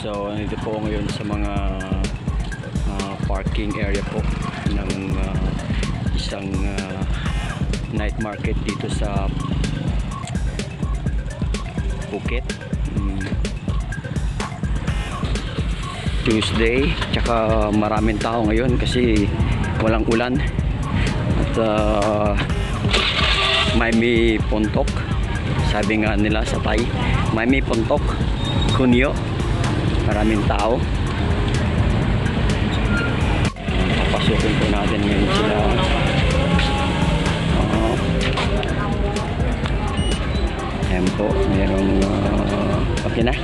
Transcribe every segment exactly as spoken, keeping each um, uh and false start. So nandito po ngayon sa mga uh, parking area po ng uh, isang uh, night market dito sa Phuket. Mm. Tuesday, tsaka maraming tao ngayon kasi walang ulan at uh, may may pontok, sabi nga nila sa Thai, may may pontok kunyo, maraming tao. Papasukin po natin ngayon sila. Uh, ayan po, merong uh, okay na,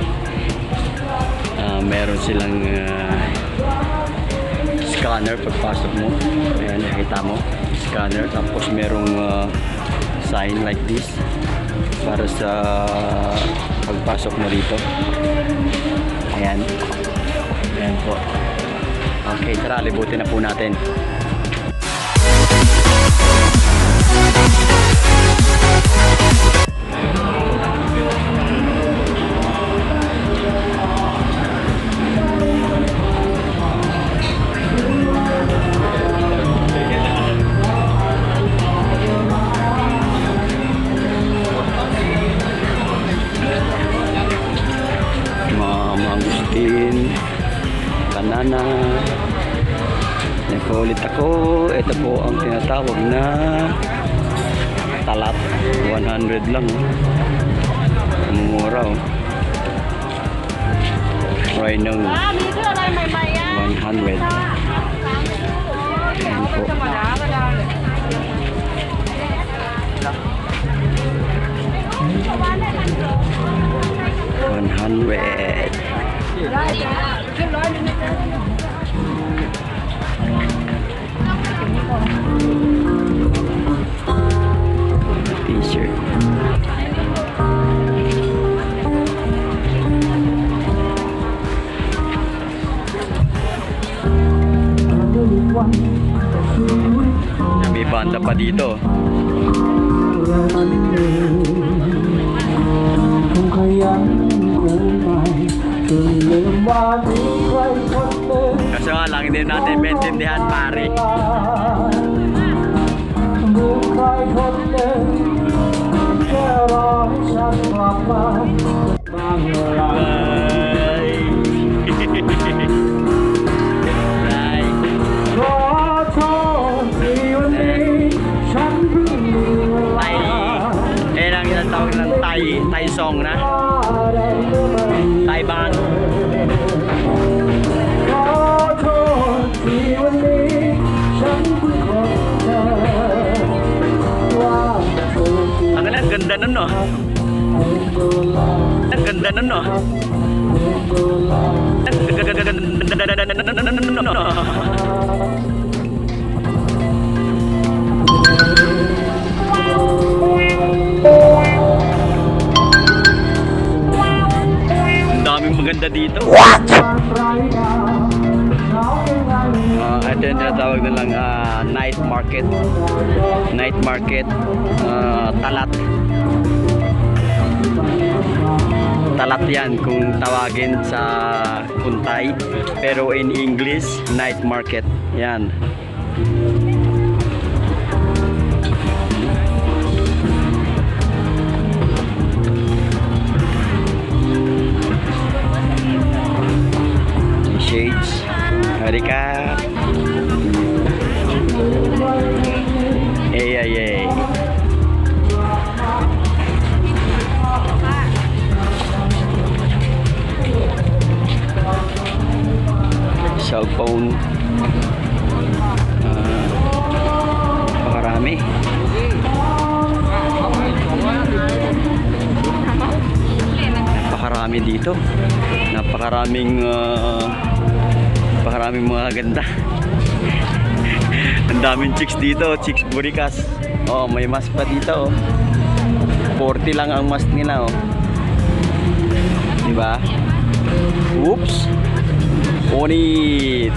uh, meron silang uh, scanner. Pagpasok mo, ayan, nakita mo scanner, tapos merong uh, sign like this para sa pagpasok mo rito. Ayan, ayan po. Okay, tara, libutin na po natin. Banana. Nako ulit ako. Ito po ang tinatawag na talat. one hundred lang. Mura. Right now. one hundred. one hundred. May banda pa dito. Kaso nga lang, hindi natin maintindihan, pare. Eh lang yung tawag ng Thai, Thai song na. Thai band. Ang ganda nun, no? Ang ganda nun, no? Ang ganda nun, no? Ang daming maganda dito. What? Ito yung tinatawag na lang uh, night market. Night market. Uh, talat. Talat yan kung tawagin sa Kuntay, pero in English, night market yan. Shades, harika. Ay ay ay. Cell phone, uh, pakarami. Napakarami dito, napakaraming uh, napakaraming mga ganda. Ang daming chicks dito, chicks burikas. Oh, may mas pa dito, oh. forty lang ang mas nila, oh. Diba? Oops. Onit.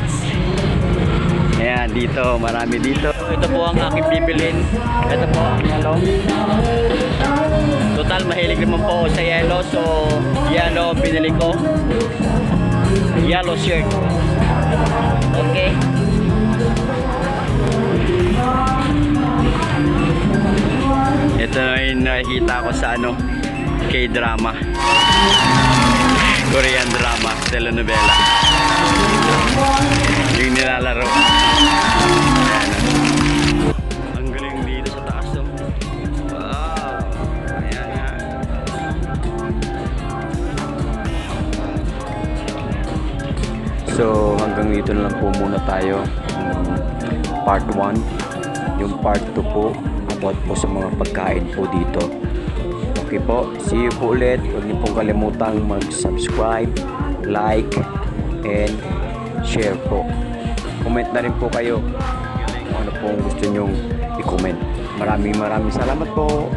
Ayan, dito, marami dito. Ito po ang aking bibilin. Ito po ang yellow. Total, mahilig naman po sa yellow. So, yellow, binili ko. yellow shirt. Okay. Ito na yung nakikita ko sa ano, K-drama. Korean drama, telenovela. Yung nilalaro. Ang galing dito sa taas. Wow. Ayan nga. So hanggang dito na lang po muna tayo. Part one. Yung part two po. About po sa mga pagkain po dito. Okay po, see you po ulit. Huwag niyo pong kalimutang mag-subscribe, like, and share po. Comment na rin po kayo kung ano pong gusto nyong i-comment. Maraming maraming salamat po.